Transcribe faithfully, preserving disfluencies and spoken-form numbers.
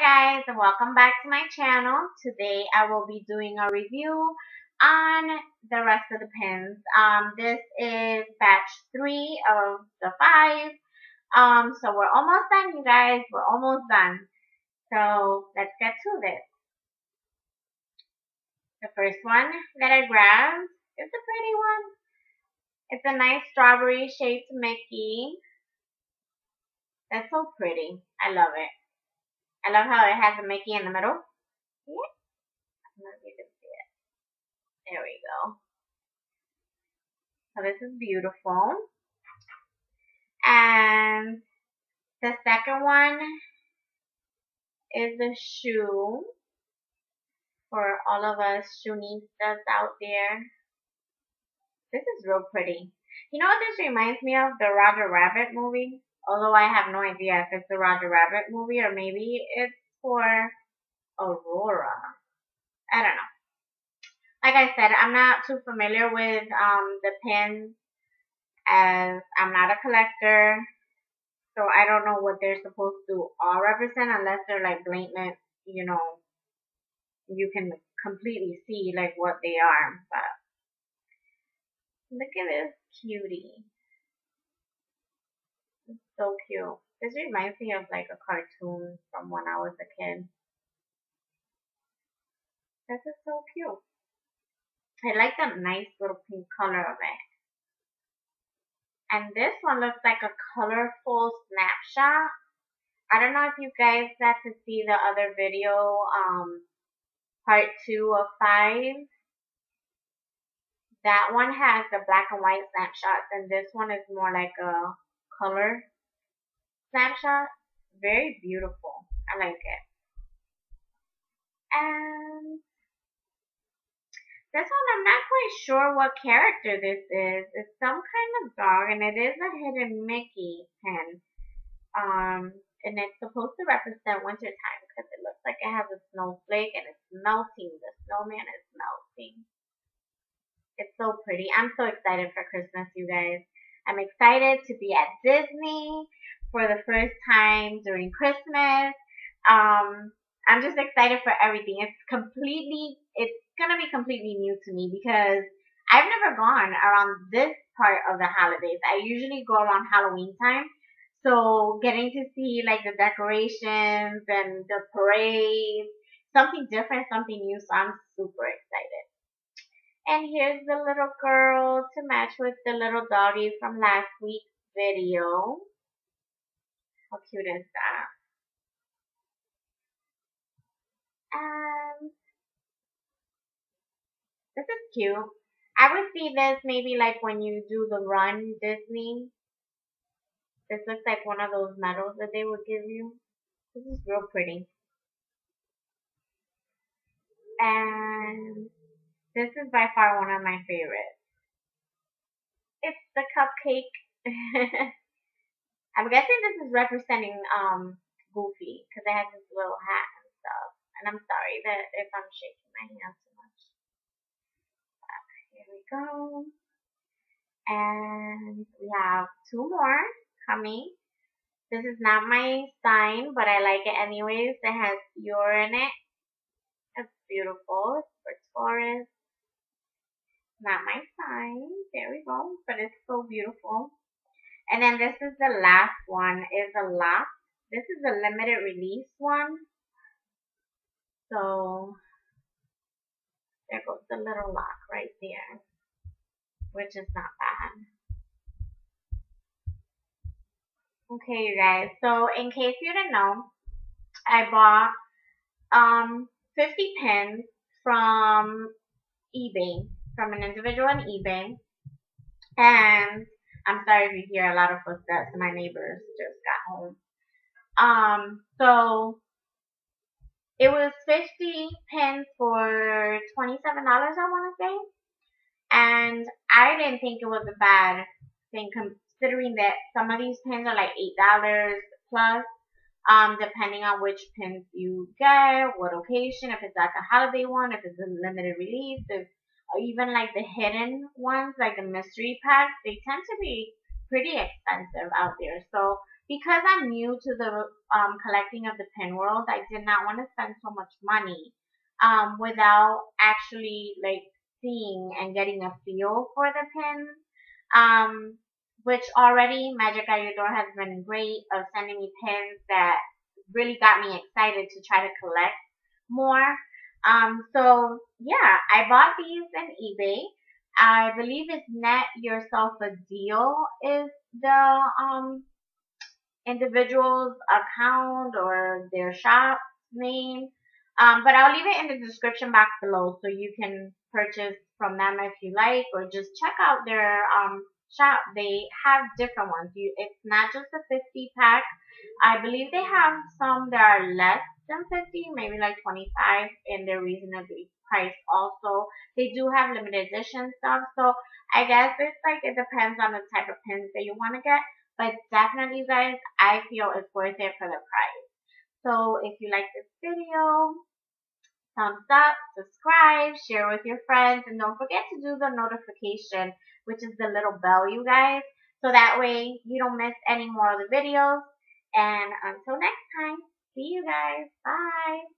Hi guys, welcome back to my channel. Today I will be doing a review on the rest of the pins. Um, this is batch three of the five. Um, so we're almost done, you guys. We're almost done. So let's get to this. The first one that I grabbed is a pretty one. It's a nice strawberry shaped Mickey. That's so pretty. I love it. I love how it has a Mickey in the middle. Yeah. I don't know if you can see it. There we go. So this is beautiful. And the second one is the shoe. For all of us shoenistas out there. This is real pretty. You know what this reminds me of? The Roger Rabbit movie. Although I have no idea if it's the Roger Rabbit movie or maybe it's for Aurora. I don't know. Like I said, I'm not too familiar with um, the pins as I'm not a collector. So I don't know what they're supposed to all represent unless they're like blatant, you know, you can completely see like what they are. But look at this cutie. So cute. This reminds me of like a cartoon from when I was a kid. This is so cute. I like that nice little pink color of it. And this one looks like a colorful snapshot. I don't know if you guys got to see the other video, um, part two of five. That one has the black and white snapshots and this one is more like a color snapshot. Very beautiful. I like it. And this one, I'm not quite sure what character this is. It's some kind of dog, and it is a hidden Mickey pin. Um, and it's supposed to represent wintertime because it looks like it has a snowflake and it's melting. The snowman is melting. It's so pretty. I'm so excited for Christmas, you guys. I'm excited to be at Disney for the first time during Christmas. Um, I'm just excited for everything. It's completely, it's going to be completely new to me because I've never gone around this part of the holidays. I usually go around Halloween time. So getting to see like the decorations and the parade, something different, something new. So I'm super excited. And here's the little girl to match with the little doggy from last week's video. How cute is that? Um, this is cute. I would see this maybe like when you do the run Disney. This looks like one of those medals that they would give you. This is real pretty. And this is by far one of my favorites. It's the cupcake. I'm guessing this is representing um Goofy because it has this little hat and stuff. And I'm sorry that if I'm shaking my hand too much. But here we go. And we have two more coming. This is not my sign, but I like it anyways. It has your in it. It's beautiful. It's for Taurus. Not my sign. There we go. But it's so beautiful. And then this is the last one. It's a lot. This is a limited release one. So there goes the little lock right there. Which is not bad. Okay, you guys. So in case you didn't know, I bought um fifty pins from eBay. From an individual on eBay. And I'm sorry if you hear a lot of footsteps. My neighbors just got home. Um, so it was fifty pins for twenty-seven dollars, I want to say. And I didn't think it was a bad thing considering that some of these pins are like eight dollars plus. Um, depending on which pins you get, what occasion, if it's like a holiday one, if it's a limited release, if, or even like the hidden ones, like the mystery packs, they tend to be pretty expensive out there. So Because I'm new to the um, collecting of the pin world, I did not want to spend so much money um, without actually like seeing and getting a feel for the pins, um, which already Magic at Your Door has been great of sending me pins that really got me excited to try to collect more. Um, so yeah, I bought these on eBay. I believe it's Net Yourself a Deal is the um individual's account or their shop's name. Um, but I'll leave it in the description box below so you can purchase from them if you like, or just check out their um shop. They have different ones. You, it's not just a fifty pack. I believe they have some that are less than fifty, maybe like twenty-five, and they're reasonably priced also. They do have limited edition stuff, so I guess it's like it depends on the type of pins that you want to get, but definitely guys, I feel it's worth it for the price. So if you like this video, thumbs up, subscribe, share with your friends, and don't forget to do the notification, which is the little bell, you guys, so that way you don't miss any more of the videos. And until next time, see you guys. Bye.